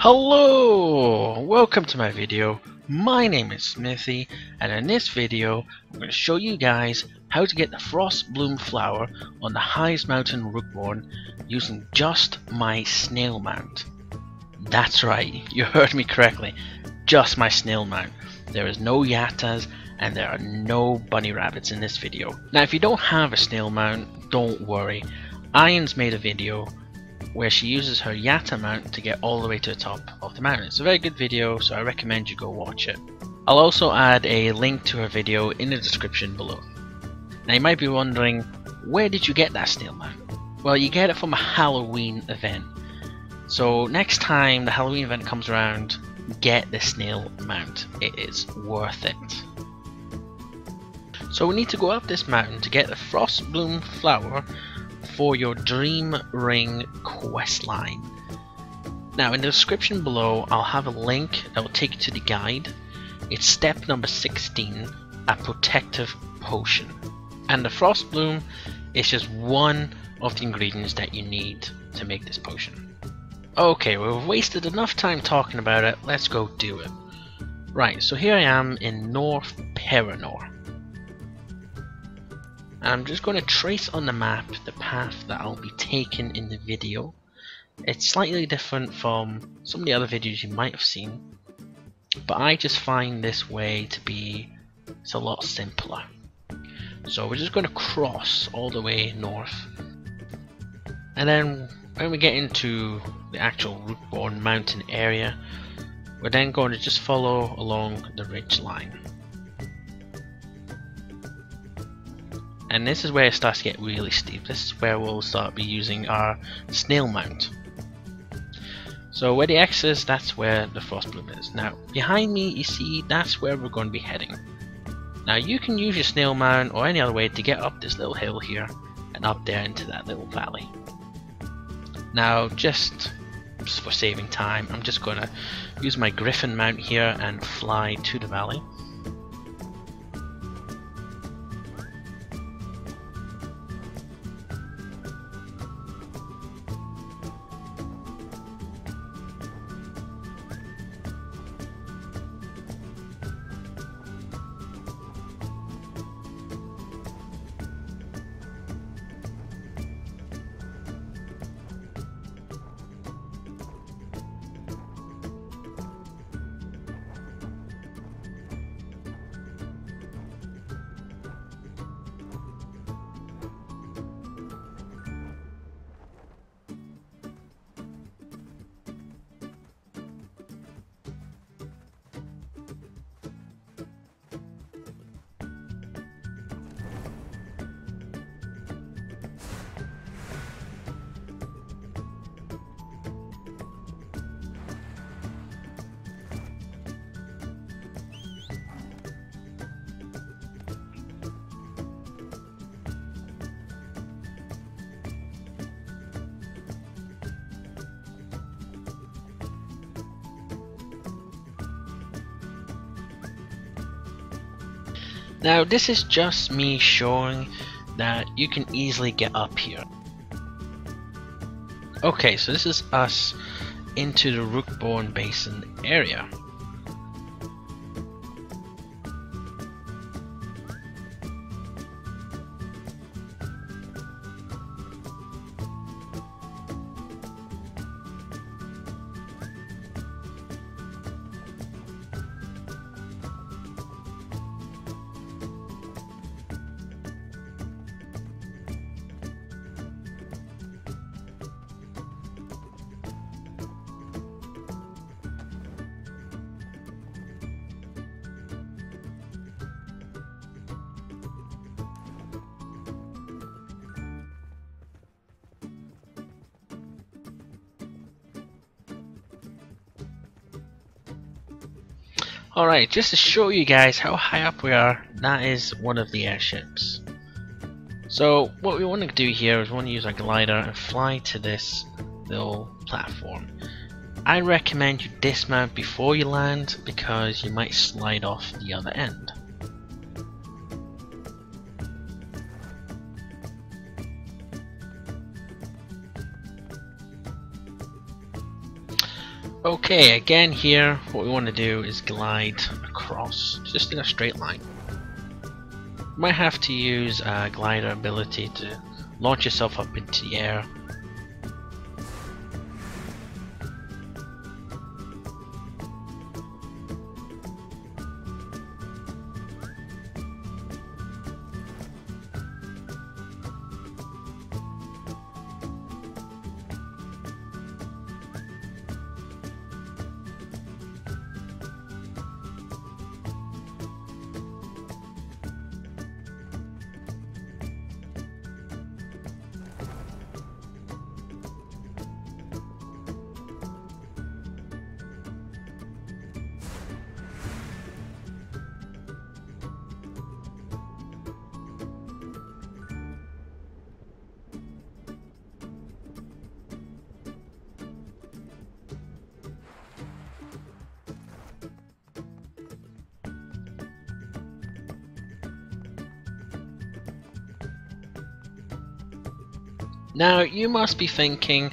Hello! Welcome to my video. My name is Smithy, and in this video I'm going to show you guys how to get the Frostbloom flower on the highest mountain Rookborne using just my snail mount. That's right, you heard me correctly, just my snail mount. There is no Yattas and there are no bunny rabbits in this video. Now if you don't have a snail mount, don't worry. Ian's made a video where she uses her Yatta mount to get all the way to the top of the mountain. It's a very good video, so I recommend you go watch it. I'll also add a link to her video in the description below. Now you might be wondering, where did you get that snail mount? Well, you get it from a Halloween event. So next time the Halloween event comes around, get the snail mount. It is worth it. So we need to go up this mountain to get the Frostbloom flower for your Dream Ring questline. Now in the description below I'll have a link that will take you to the guide. It's step number 16, A Protective Potion. And the Frostbloom is just one of the ingredients that you need to make this potion. Okay, we've wasted enough time talking about it, let's go do it. Right, so here I am in North Paranor. I'm just going to trace on the map the path that I'll be taking in the video. It's slightly different from some of the other videos you might have seen, but I just find this way to be it's a lot simpler. So we're just going to cross all the way north, and then when we get into the actual Rookborne mountain area, we're then going to just follow along the ridge line. And this is where it starts to get really steep. This is where we'll start be using our snail mount. So where the X is, that's where the Frostbloom is. Now behind me you see that's where we're going to be heading. Now you can use your snail mount or any other way to get up this little hill here and up there into that little valley. Now just for saving time I'm just going to use my griffin mount here and fly to the valley. Now this is just me showing that you can easily get up here. Okay, so this is us into the Rookborne Basin area. Alright, just to show you guys how high up we are, that is one of the airships. So what we want to do here is we want to use our glider and fly to this little platform. I recommend you dismount before you land because you might slide off the other end. Okay, again here, what we want to do is glide across, just in a straight line. You might have to use a glider ability to launch yourself up into the air. Now you must be thinking,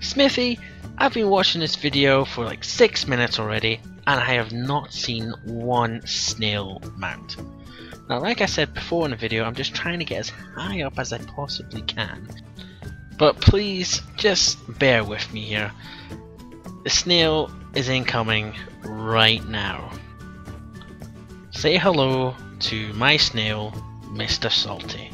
Smithy, I've been watching this video for like 6 minutes already and I have not seen one snail mount. Now like I said before in the video, I'm just trying to get as high up as I possibly can. But please just bear with me here. The snail is incoming right now. Say hello to my snail, Mr. Salty.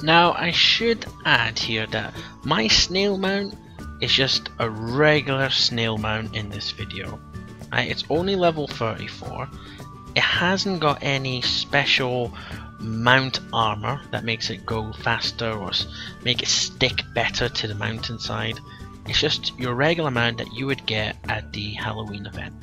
Now I should add here that my snail mount is just a regular snail mount in this video. It's only level 34, it hasn't got any special mount armor that makes it go faster or make it stick better to the mountainside. It's just your regular mount that you would get at the Halloween event.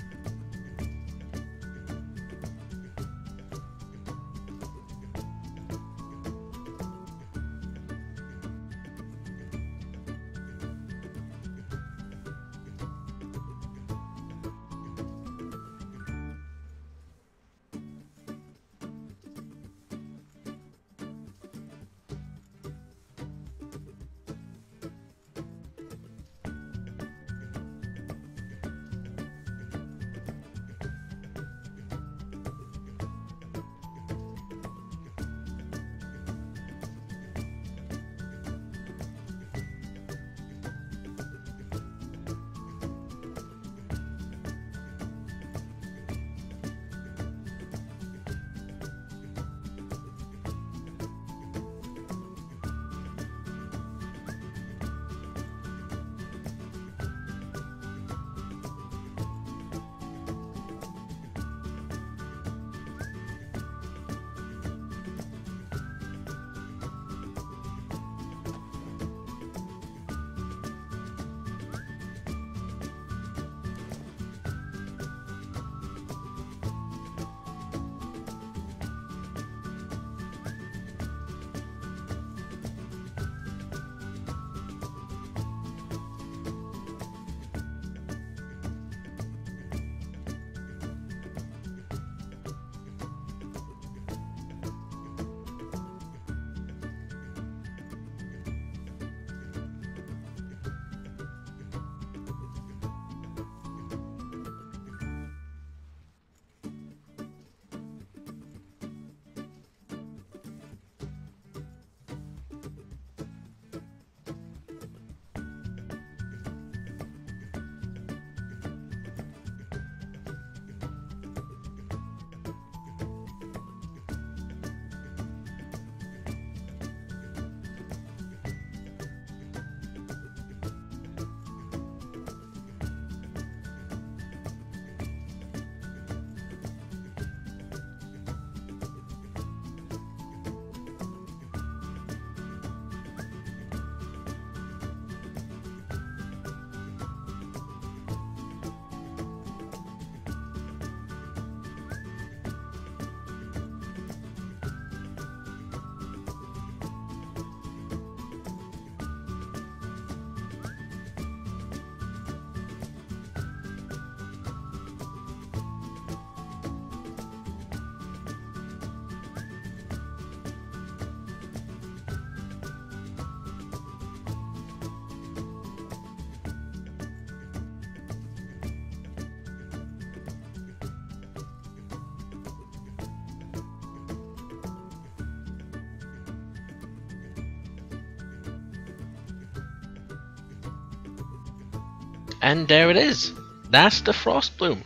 And there it is. That's the Frostbloom.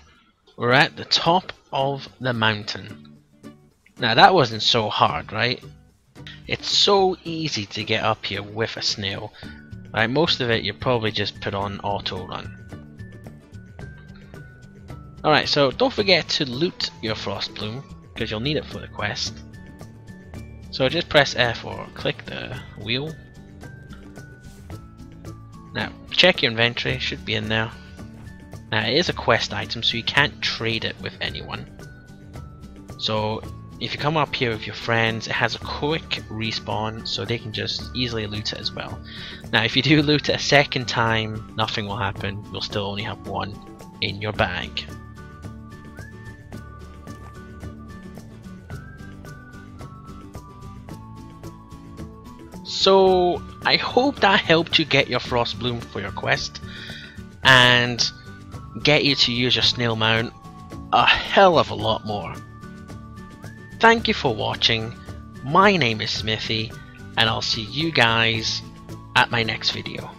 We're at the top of the mountain. Now that wasn't so hard, right? It's so easy to get up here with a snail. Right, most of it you probably just put on auto run. Alright, so don't forget to loot your Frostbloom, because you'll need it for the quest. So just press F or click the wheel. Now check your inventory, it should be in there. Now it is a quest item, so you can't trade it with anyone. So if you come up here with your friends, it has a quick respawn, so they can just easily loot it as well. Now if you do loot it a second time, nothing will happen, you'll still only have one in your bag. So I hope that helped you get your Frostbloom for your quest and get you to use your snail mount a hell of a lot more. Thank you for watching. My name is Smithy and I'll see you guys at my next video.